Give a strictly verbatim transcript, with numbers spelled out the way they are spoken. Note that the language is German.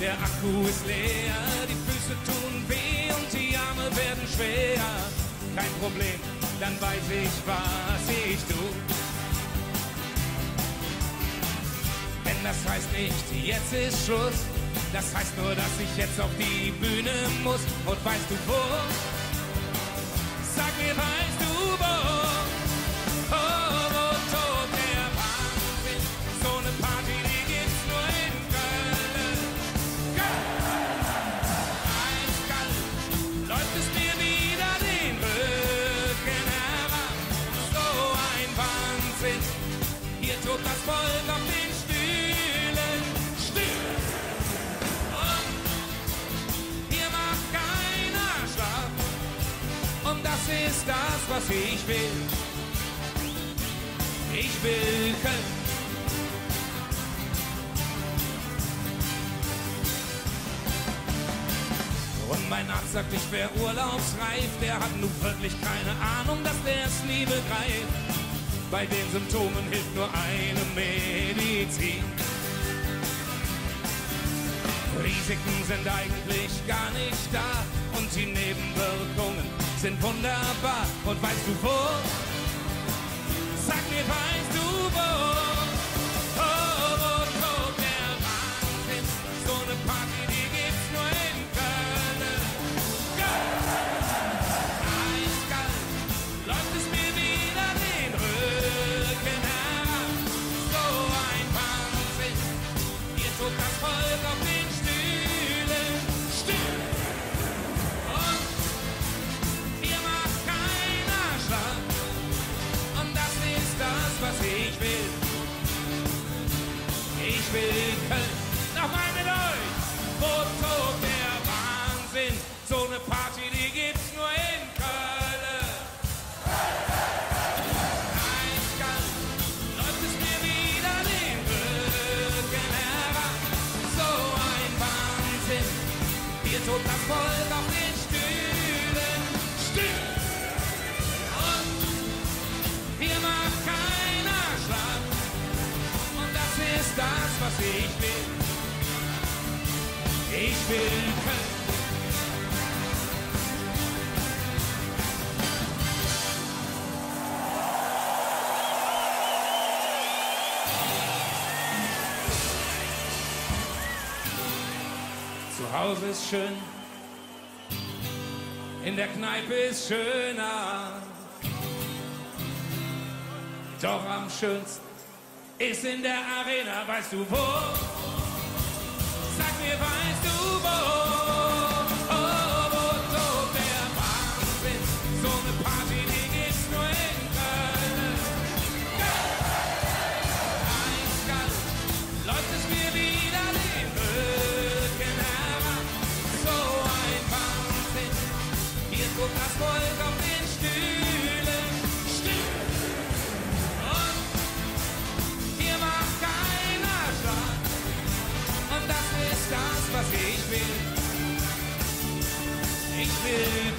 Der Akku ist leer, die Füße tun weh und die Arme werden schwer. Kein Problem, dann weiß ich, was ich tue. Denn das heißt nicht, jetzt ist Schluss. Das heißt nur, dass ich jetzt auf die Bühne muss. Und weißt du wo? Sag mir, weißt du wo? Oh, wo tobt der Wahnsinn? So eine Party, die gibt's nur in Köln. Köln! Eiskalt läuft es mir wieder den Rücken herab. So ein Wahnsinn, hier tobt das Volk auf den Stühlen. Stühlen! Das ist das, was ich will. Ich will Köln. Und mein Arzt sagt, ich wär urlaubsreif. Der hat nun wirklich keine Ahnung, dass der's nie begreift. Bei den Symptomen hilft nur eine Medizin. Risiken sind eigentlich gar nicht da und die Nebenwirkungen sind wunderbar. Und weißt du wo? Sag mir, weißt du wo? Oh, wo tobt der Wahnsinn? So eine Party, die gibt's nur in Köln. Köln! Eiskalt läuft es mir wieder den Rücken herab. So ein Wahnsinn, hier tobt das Volk auf den Stühlen. Stühlen! Was ich will, ich will Köln. Nochmal mit euch, wo tobt der Wahnsinn? So eine Party, die gibt's nur in Köln. Eiskalt läuft es mir wieder den Rücken herab. So ein Wahnsinn, hier tobt das Volk auf den Stühlen. Stühlen! Und hier macht keiner ist das, was ich will. Ich will Köln. Zu Hause ist schön, in der Kneipe ist schöner, doch am schönsten ist in der Arena, weißt du wo? Sag mir, weißt du wo? Oh, wo tobt der Wahnsinn? So eine Party, die gibt's nur in Köln. Eiskalt läuft es mir wieder den Rücken herab. So ein Wahnsinn, hier tobt das Volk auf den Stühlen. Stühlen! Das ist das, was ich will. Ich will.